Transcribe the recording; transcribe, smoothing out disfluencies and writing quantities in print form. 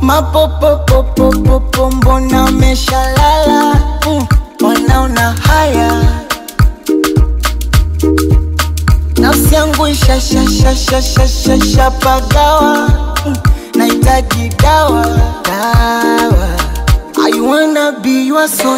Mapopopopopo mbona meshalala, wanaona haya, nafsi yangu ishapagawa, nahitaji dawa. I wanna be your soldier.